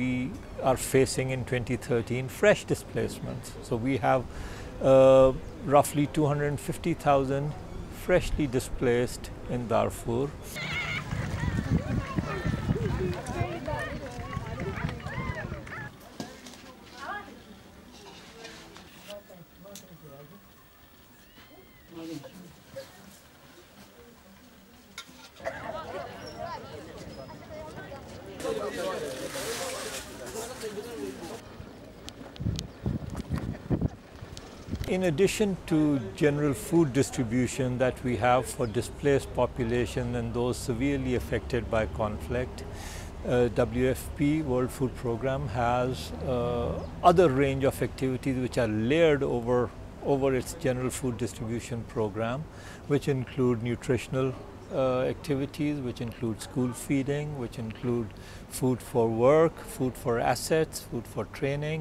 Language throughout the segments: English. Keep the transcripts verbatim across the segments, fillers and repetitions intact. we are facing in twenty thirteen fresh displacements. So we have uh, roughly two hundred fifty thousand freshly displaced in Darfur. In addition to general food distribution that we have for displaced population and those severely affected by conflict, uh, W F P, World Food Programme, has uh, other range of activities which are layered over, over its general food distribution program, which include nutritional Uh, activities, which include school feeding, which include food for work, food for assets, food for training,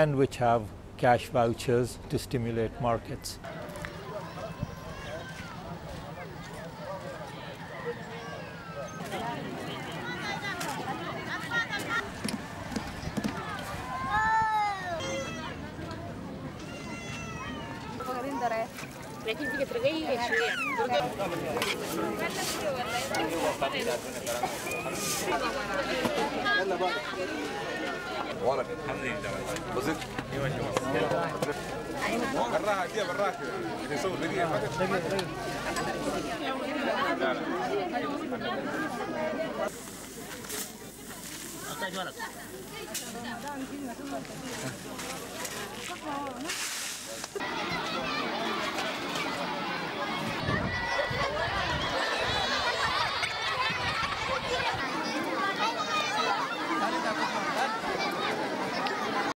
and which have cash vouchers to stimulate markets.